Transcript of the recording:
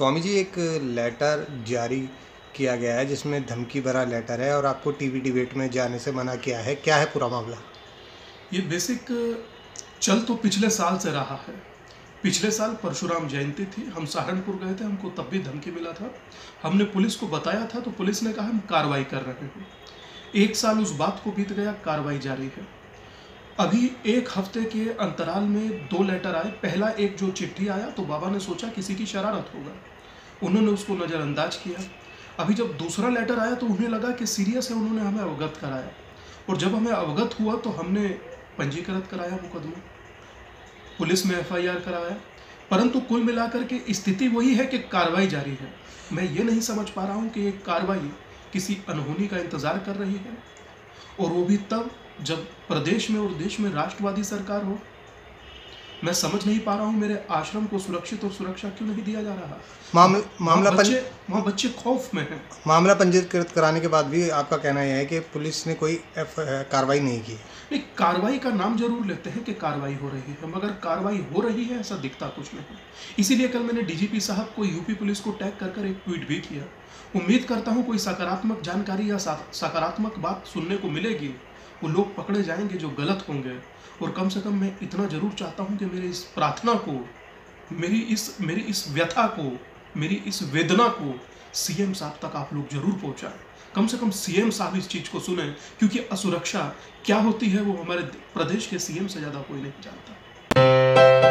स्वामी जी, एक लेटर जारी किया गया है जिसमें धमकी भरा लेटर है और आपको टीवी डिबेट में जाने से मना किया है, क्या है पूरा मामला? ये बेसिक चल तो पिछले साल से रहा है। पिछले साल परशुराम जयंती थी, हम सहारनपुर गए थे, हमको तब भी धमकी मिला था। हमने पुलिस को बताया था तो पुलिस ने कहा हम कार्रवाई कर रहे हैं। एक साल उस बात को बीत गया, कार्रवाई जारी है। अभी एक हफ्ते के अंतराल में दो लेटर आए। पहला एक जो चिट्ठी आया तो बाबा ने सोचा किसी की शरारत होगा, उन्होंने उसको नज़रअंदाज किया। अभी जब दूसरा लेटर आया तो उन्हें लगा कि सीरियस है, उन्होंने हमें अवगत कराया। और जब हमें अवगत हुआ तो हमने पंजीकृत कराया मुकदमा, पुलिस में एफआईआर कराया। परंतु कुल मिलाकर के स्थिति वही है कि कार्रवाई जारी है। मैं ये नहीं समझ पा रहा हूँ कि ये कार्रवाई किसी अनहोनी का इंतज़ार कर रही है, और वो भी तब जब प्रदेश में और देश में राष्ट्रवादी सरकार हो। मैं समझ नहीं पा रहा हूँ मेरे आश्रम को सुरक्षित और सुरक्षा क्यों नहीं दिया जा रहा। मामला बच्चे खौफ में हैं। मामला पंजीकृत कराने के बाद भी आपका कहना यह है कि पुलिस ने कोई कार्रवाई नहीं की। नहीं, कार्रवाई का नाम जरूर लेते हैं कि कार्रवाई हो रही है, मगर कार्रवाई हो रही है ऐसा दिखता कुछ नहीं। इसीलिए कल मैंने डीजीपी साहब को, यूपी पुलिस को टैग कर एक ट्वीट भी किया। उम्मीद करता हूँ कोई सकारात्मक जानकारी या सकारात्मक बात सुनने को मिलेगी। वो लोग पकड़े जाएंगे जो गलत होंगे, और कम से कम मैं इतना जरूर चाहता हूं कि मेरे इस प्रार्थना को, मेरी इस व्यथा को, मेरी इस वेदना को सीएम साहब तक आप लोग जरूर पहुंचाएं। कम से कम सीएम साहब इस चीज़ को सुने, क्योंकि असुरक्षा क्या होती है वो हमारे प्रदेश के सीएम से ज़्यादा कोई नहीं जानता।